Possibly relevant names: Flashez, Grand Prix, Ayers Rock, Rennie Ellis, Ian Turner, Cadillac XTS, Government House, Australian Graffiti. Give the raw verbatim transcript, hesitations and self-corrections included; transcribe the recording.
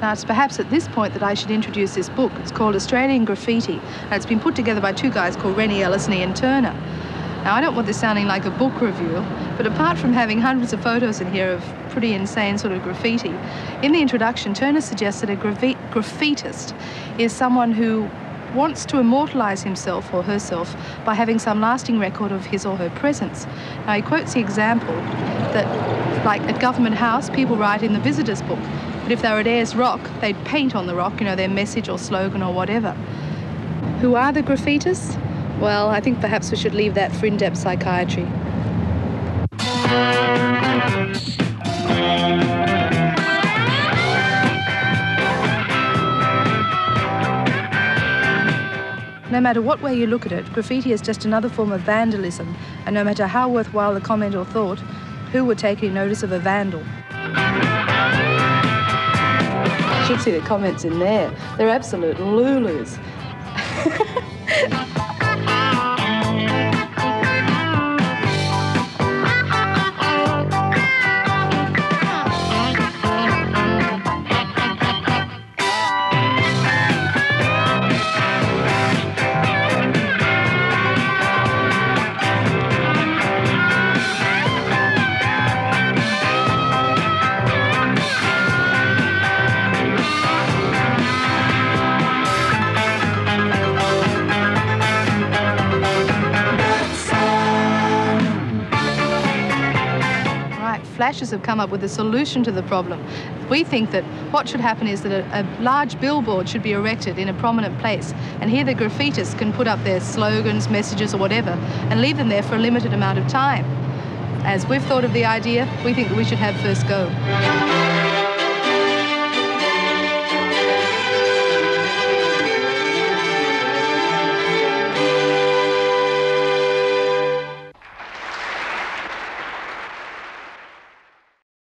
Now, it's perhaps at this point that I should introduce this book. It's called Australian Graffiti, and it's been put together by two guys called Rennie Ellis and Ian Turner. Now, I don't want this sounding like a book review, but apart from having hundreds of photos in here of pretty insane sort of graffiti, in the introduction, Turner suggests that a graf- graffitist is someone who wants to immortalise himself or herself by having some lasting record of his or her presence. Now, he quotes the example that, like at Government House, people write in the visitors' book, but if they were at Ayers Rock, they'd paint on the rock, you know, their message or slogan or whatever. Who are the graffitists? Well, I think perhaps we should leave that for in-depth psychiatry. No matter what way you look at it, graffiti is just another form of vandalism, and no matter how worthwhile the comment or thought, who would take any notice of a vandal? You should see the comments in there. They're absolute lulus. Flashes have come up with a solution to the problem. We think that what should happen is that a, a large billboard should be erected in a prominent place, and here the graffitists can put up their slogans, messages or whatever, and leave them there for a limited amount of time. As we've thought of the idea, we think that we should have first go.